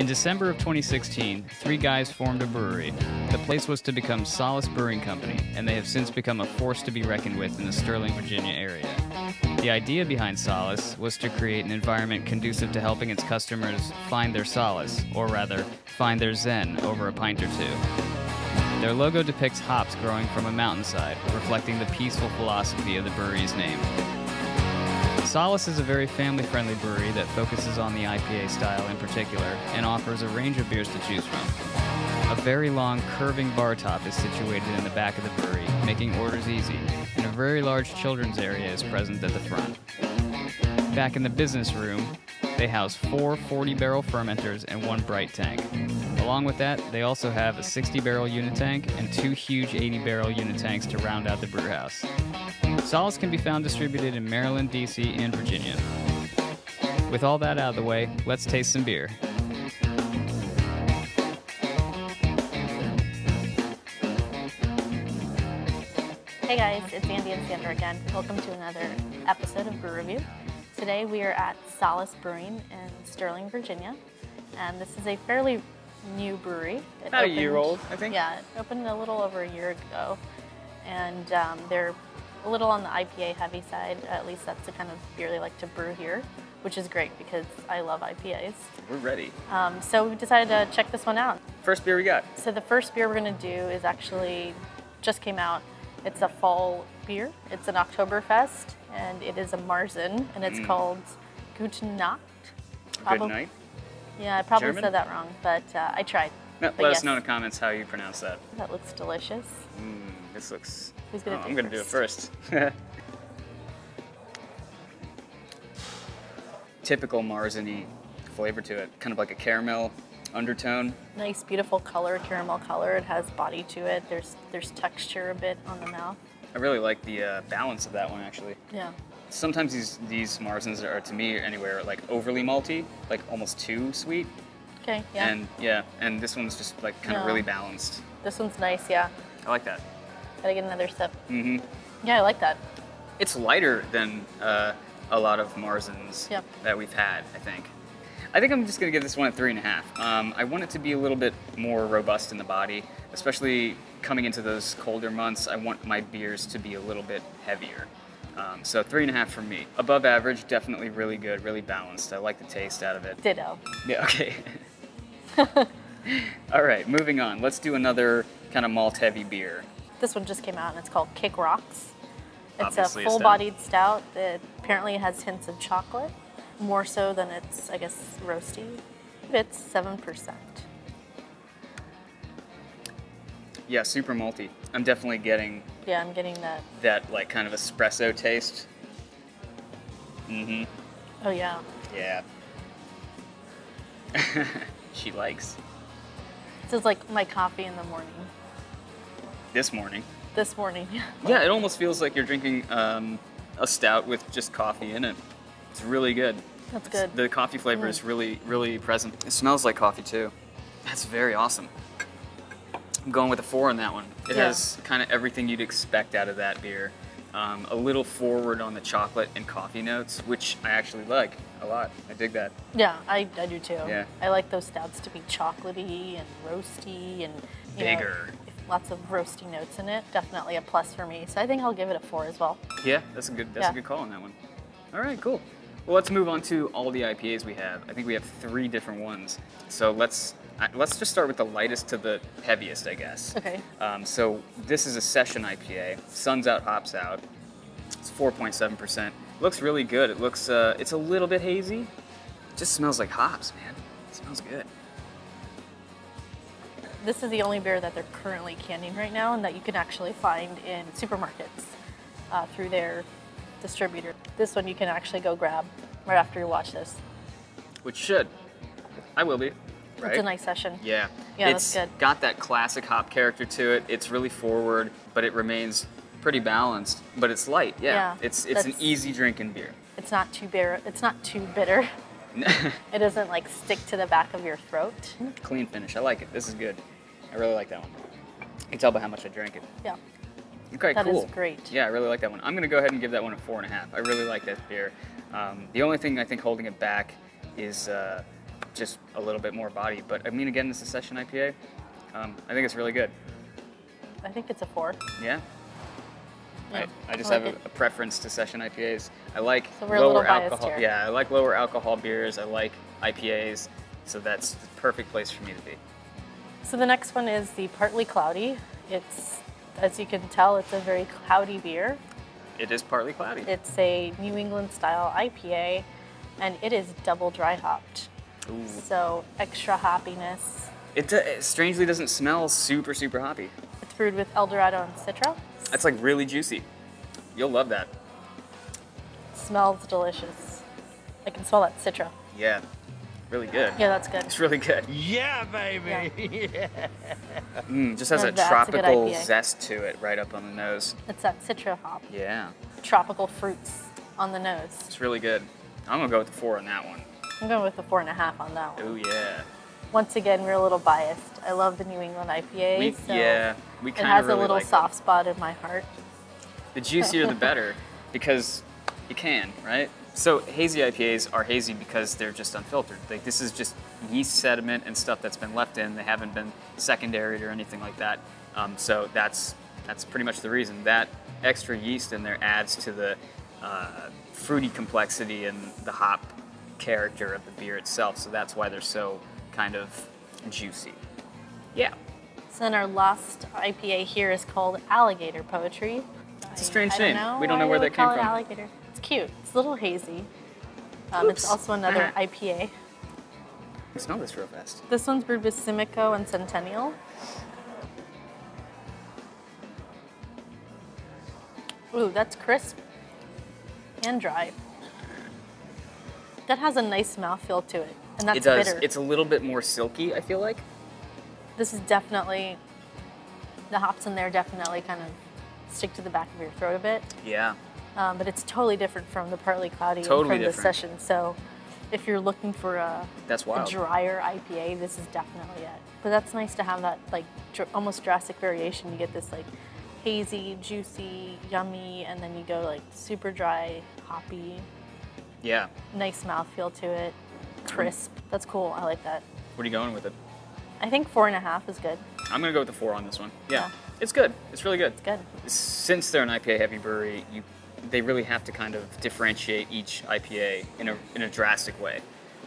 In December of 2016, three guys formed a brewery. The place was to become Solace Brewing Company, and they have since become a force to be reckoned with in the Sterling, Virginia area. The idea behind Solace was to create an environment conducive to helping its customers find their solace, or rather, find their zen over a pint or two. Their logo depicts hops growing from a mountainside, reflecting the peaceful philosophy of the brewery's name. Solace is a very family-friendly brewery that focuses on the IPA style in particular and offers a range of beers to choose from. A very long, curving bar top is situated in the back of the brewery, making orders easy, and a very large children's area is present at the front. Back in the business room, they house four 40-barrel fermenters and one bright tank. Along with that, they also have a 60-barrel unit tank and two huge 80-barrel unit tanks to round out the brewhouse. Solace can be found distributed in Maryland, D.C., and Virginia. With all that out of the way, let's taste some beer. Hey guys, it's Andy and Sandra again. Welcome to another episode of Brew Review. Today we are at Solace Brewing in Sterling, Virginia, and this is a fairly new brewery. About a year old, I think. Yeah, it opened a little over a year ago, and they're a little on the IPA heavy side. At least that's the kind of beer they like to brew here, which is great because I love IPAs. We're ready. So we decided to check this one out. First beer we got. So the first beer we're gonna do is actually just came out. It's a fall beer. It's an Oktoberfest, and it is a Märzen, and it's called Guten Nacht. Good night? Yeah, I probably German? Said that wrong, but I tried. No, but let us know in the comments how you pronounce that. That looks delicious. This looks... Who's gonna I'm going to do it first. Typical Märzen-y flavor to it, kind of like a caramel undertone. Nice, beautiful color, caramel color. It has body to it. There's texture a bit on the mouth. I really like the balance of that one, actually. Yeah. Sometimes these Märzens are, to me anywhere, like overly malty, like almost too sweet. Okay, yeah. And yeah, and this one's just like kind of really balanced. This one's nice, yeah. I like that. Gotta get another sip. Mm-hmm. Yeah, I like that. It's lighter than a lot of Märzens that we've had, I think. I think I'm just gonna give this one a 3.5. I want it to be a little bit more robust in the body, especially coming into those colder months. I want my beers to be a little bit heavier. So 3.5 for me. Above average, definitely really good, really balanced. I like the taste out of it. Ditto. Yeah, okay. All right, moving on. Let's do another kind of malt heavy beer. This one just came out and it's called Kick Rocks. It's obviously a full-bodied stout that apparently has hints of chocolate, more so than it's, I guess, roasty. It's 7%. Yeah, super malty. I'm definitely getting... Yeah, I'm getting that. That, like, kind of espresso taste. Mm-hmm. Oh, yeah. Yeah. She likes. This is like my coffee in the morning. This morning? This morning, yeah. Yeah, it almost feels like you're drinking a stout with just coffee in it. It's really good. That's good. It's, the coffee flavor is really, really present. It smells like coffee, too. That's very awesome. I'm going with a 4 on that one. It has kind of everything you'd expect out of that beer. A little forward on the chocolate and coffee notes, which I actually like a lot. I dig that. Yeah, I do, too. Yeah. I like those stouts to be chocolatey and roasty and... Bigger. Lots of roasty notes in it. Definitely a plus for me. So I think I'll give it a 4 as well. Yeah, that's a good call on that one. All right, cool. Well, let's move on to all the IPAs we have. I think we have 3 different ones. So let's just start with the lightest to the heaviest, I guess. Okay. So this is a session IPA. Sun's Out, Hops Out. It's 4.7%. Looks really good. It looks. It's a little bit hazy. It just smells like hops, man. It smells good. This is the only beer that they're currently canning right now and that you can actually find in supermarkets through their distributor. This one you can actually go grab right after you watch this. Which should. I will be. Right? It's a nice session. Yeah. Yeah, it's that's good. It's got that classic hop character to it. It's really forward, but it remains pretty balanced. But it's light, yeah. It's an easy drinking beer. It's not too bitter. It's not too bitter. It doesn't like stick to the back of your throat. Clean finish. I like it. This is good. I really like that one. You can tell by how much I drank it. Yeah. Okay, that cool. That is great. Yeah, I really like that one. I'm going to go ahead and give that one a 4.5. I really like that beer. The only thing I think holding it back is just a little bit more body. But I mean, again, this is Session IPA. I think it's really good. I think it's a 4. Yeah. Yeah, I just have a preference to Session IPAs. I like lower alcohol. Yeah, I like lower alcohol beers. I like IPAs, so that's the perfect place for me to be. So the next one is the Partly Cloudy. It's, as you can tell, it's a very cloudy beer. It is partly cloudy. It's a New England style IPA, and it is double dry hopped. Ooh. So extra hoppiness. It strangely doesn't smell super, super hoppy. It's brewed with Eldorado and Citra. That's like really juicy. You'll love that. It smells delicious. I can smell that Citra. Yeah, really good. Yeah, that's good. It's really good. Yeah, baby. Yeah. Yeah. Just has a tropical zest to it right up on the nose. It's that Citra hop. Yeah. Tropical fruits on the nose. It's really good. I'm gonna go with the 4 on that one. I'm going with the 4.5 on that one. Oh yeah. Once again, we're a little biased. I love the New England IPA. It has really a little soft spot in my heart. The juicier the better, because you can, right? So hazy IPAs are hazy because they're just unfiltered. Like, this is just yeast sediment and stuff that's been left in. They haven't been secondary or anything like that. So that's pretty much the reason. That extra yeast in there adds to the fruity complexity and the hop character of the beer itself. So that's why they're so kind of juicy. Yeah. So then our last IPA here is called Alligator Poetry. It's a strange name. We don't know where that came from. Alligator. It's cute. It's a little hazy. It's also another IPA. I smell this real fast. This one's brewed with Simico and Centennial. Ooh, that's crisp and dry. That has a nice mouthfeel to it. And that's bitter. It does. It's a little bit more silky, I feel like. This is definitely, the hops in there definitely kind of stick to the back of your throat a bit. Yeah. But it's totally different from the Partly Cloudy and from the Session. So if you're looking for a drier IPA, this is definitely it. But that's nice to have that like almost drastic variation. You get this like hazy, juicy, yummy, and then you go like super dry, hoppy. Yeah. Nice mouthfeel to it. Crisp. That's cool. I like that. What are you going with it? I think 4.5 is good. I'm going to go with the 4 on this one. Yeah. It's good. It's really good. It's good. Since they're an IPA-heavy brewery, they really have to kind of differentiate each IPA in a drastic way.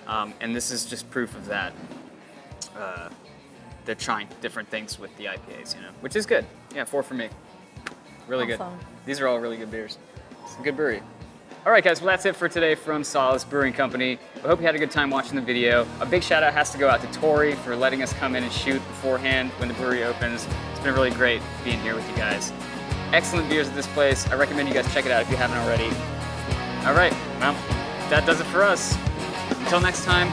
And this is just proof of that. They're trying different things with the IPAs, you know, which is good. Yeah, 4 for me. Really awesome. Good. These are all really good beers. It's a good brewery. All right, guys, well, that's it for today from Solace Brewing Company. We hope you had a good time watching the video. A big shout out has to go out to Tori for letting us come in and shoot beforehand when the brewery opens. It's been really great being here with you guys. Excellent beers at this place. I recommend you guys check it out if you haven't already. All right, well, that does it for us. Until next time,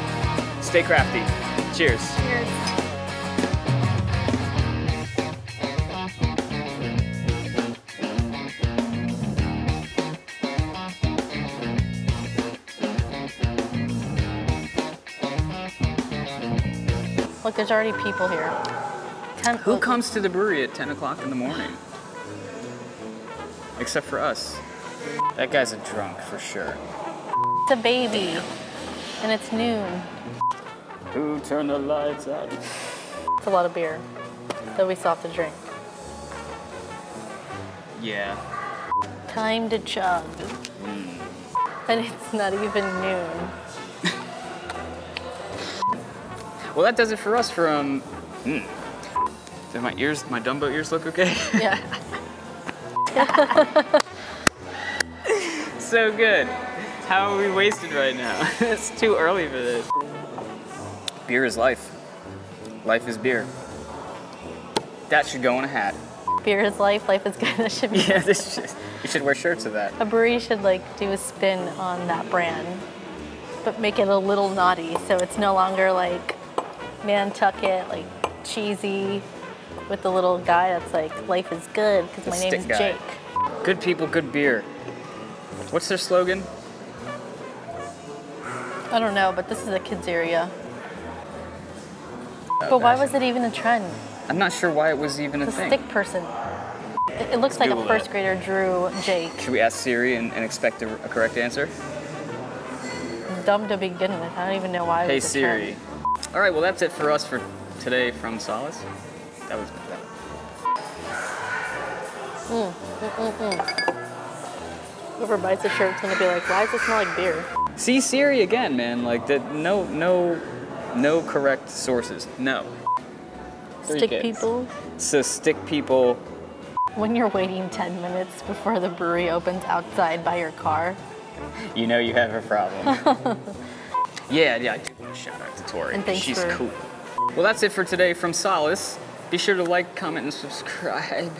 stay crafty. Cheers. Cheers. Look, there's already people here. Who comes to the brewery at 10 o'clock in the morning? Except for us. That guy's a drunk for sure. It's a baby, and it's noon. Who turned the lights out? It's a lot of beer that we still have to drink. Yeah. Time to chug. And it's not even noon. Well, that does it for us from, Do my ears, my Dumbo ears look okay? Yeah. So good. How are we wasted right now? It's too early for this. Beer is life. Life is beer. That should go on a hat. Beer is life is good. That should be good. You should wear shirts of that. A brewery should like do a spin on that brand, but make it a little naughty so it's no longer like Nantucket, like cheesy, with the little guy that's like, life is good, because my name is Jake. Good people, good beer. What's their slogan? I don't know, but this is a kids area. But why was it even a trend? I'm not sure why it was even a thing. The stick person. It looks like a first grader drew Jake. Should we ask Siri and expect a correct answer? dumb to begin with. I don't even know why. Hey Siri. All right, well that's it for us for today from Solace. That was good. Whoever bites the shirt's gonna be like, why does it smell like beer? See Siri again, man. Like that. No correct sources. No. Stick people. So stick people. When you're waiting 10 minutes before the brewery opens outside by your car, you know you have a problem. Yeah, I do want to shout out to Tori. And thanks She's cool. Well, that's it for today from Solace. Be sure to like, comment, and subscribe.